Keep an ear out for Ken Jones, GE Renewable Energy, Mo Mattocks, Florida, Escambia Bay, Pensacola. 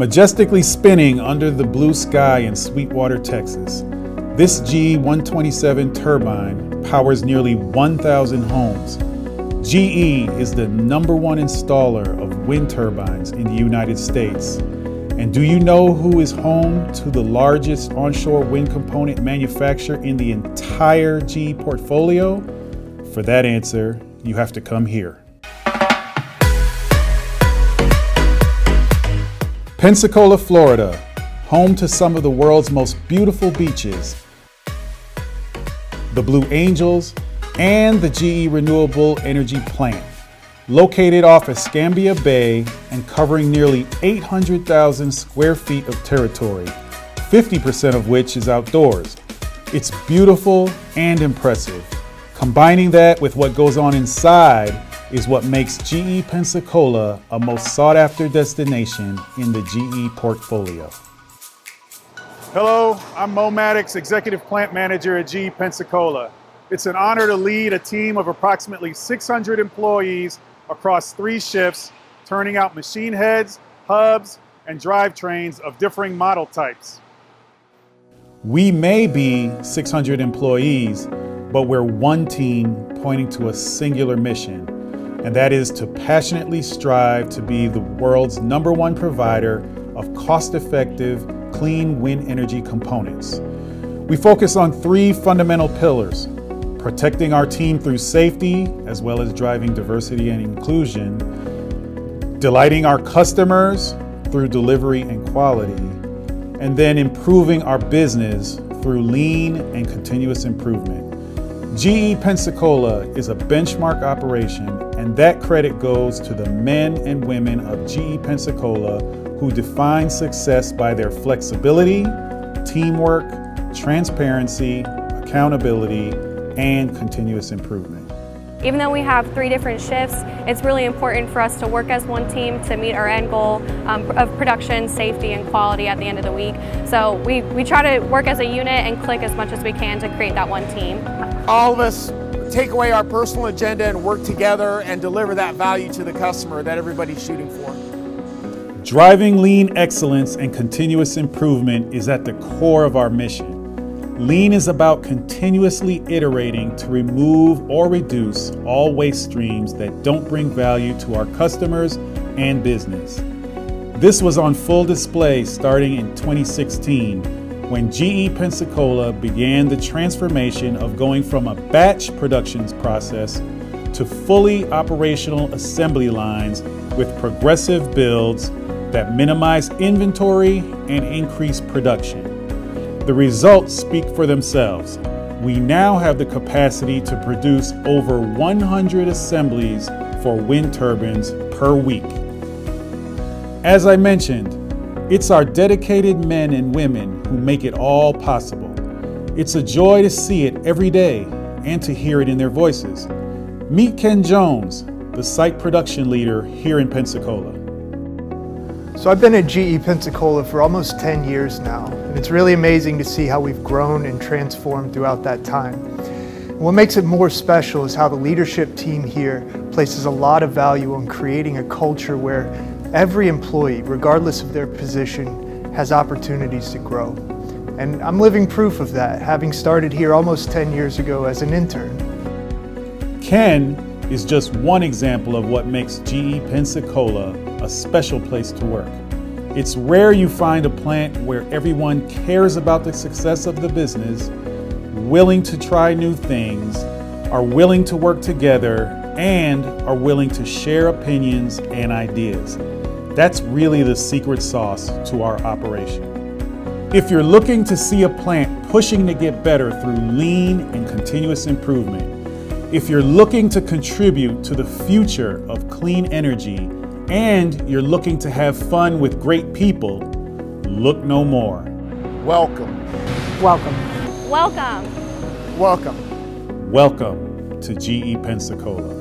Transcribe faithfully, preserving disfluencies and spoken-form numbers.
Majestically spinning under the blue sky in Sweetwater, Texas, this G E one twenty-seven turbine powers nearly one thousand homes. G E is the number one installer of wind turbines in the United States. And do you know who is home to the largest onshore wind component manufacturer in the entire G E portfolio? For that answer, you have to come here. Pensacola, Florida, home to some of the world's most beautiful beaches, the Blue Angels, and the G E Renewable Energy plant. Located off Escambia Bay and covering nearly eight hundred thousand square feet of territory, fifty percent of which is outdoors. It's beautiful and impressive. Combining that with what goes on inside is what makes G E Pensacola a most sought-after destination in the G E portfolio. Hello, I'm Mo Mattocks, Executive Plant Manager at G E Pensacola. It's an honor to lead a team of approximately six hundred employees across three shifts, turning out machine heads, hubs, and drivetrains of differing model types. We may be six hundred employees, but we're one team pointing to a singular mission, and that is to passionately strive to be the world's number one provider of cost-effective, clean wind energy components. We focus on three fundamental pillars: protecting our team through safety, as well as driving diversity and inclusion, delighting our customers through delivery and quality, and then improving our business through lean and continuous improvement. G E Pensacola is a benchmark operation, and that credit goes to the men and women of G E Pensacola who define success by their flexibility, teamwork, transparency, accountability, and continuous improvement. Even though we have three different shifts, it's really important for us to work as one team to meet our end goal um, of production, safety, and quality at the end of the week. So we, we try to work as a unit and click as much as we can to create that one team. All of us take away our personal agenda and work together and deliver that value to the customer that everybody's shooting for. Driving lean excellence and continuous improvement is at the core of our mission. Lean is about continuously iterating to remove or reduce all waste streams that don't bring value to our customers and business. This was on full display starting in twenty sixteen, when G E Pensacola began the transformation of going from a batch productions process to fully operational assembly lines with progressive builds that minimize inventory and increase production. The results speak for themselves. We now have the capacity to produce over one hundred assemblies for wind turbines per week. As I mentioned, it's our dedicated men and women who make it all possible. It's a joy to see it every day and to hear it in their voices. Meet Ken Jones, the site production leader here in Pensacola. So I've been at G E Pensacola for almost ten years now, and it's really amazing to see how we've grown and transformed throughout that time. And what makes it more special is how the leadership team here places a lot of value on creating a culture where every employee, regardless of their position, has opportunities to grow. And I'm living proof of that, having started here almost ten years ago as an intern. Ken is just one example of what makes G E Pensacola a special place to work. It's rare you find a plant where everyone cares about the success of the business, willing to try new things, are willing to work together, and are willing to share opinions and ideas. That's really the secret sauce to our operation. If you're looking to see a plant pushing to get better through lean and continuous improvement, if you're looking to contribute to the future of clean energy, and you're looking to have fun with great people, look no more. Welcome. Welcome. Welcome. Welcome. Welcome to G E Pensacola.